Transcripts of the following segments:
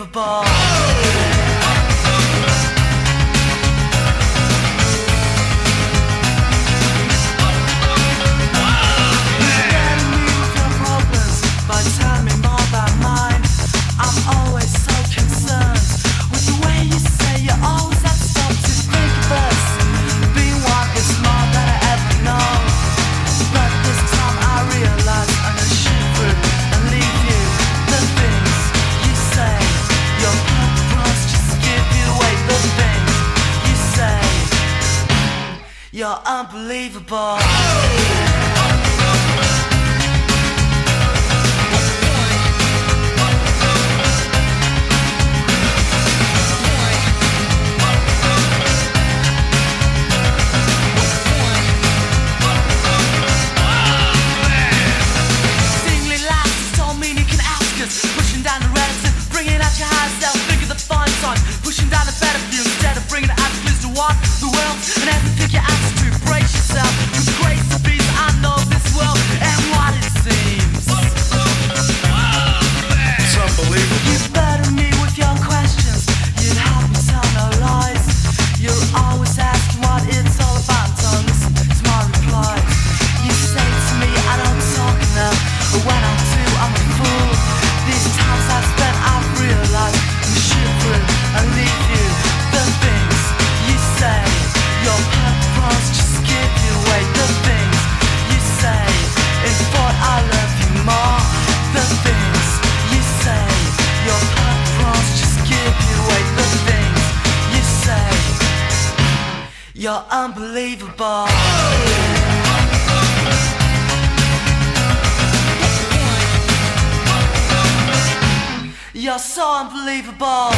unbelievable. You're unbelievable. You're unbelievable. You're so unbelievable.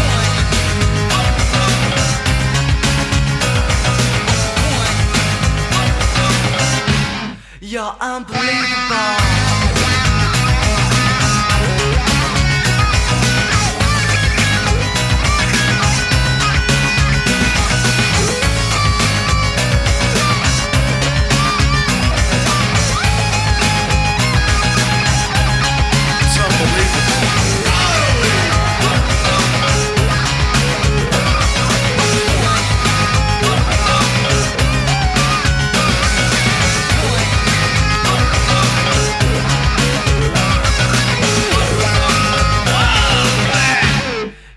You're unbelievable.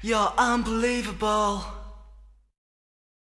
You're unbelievable.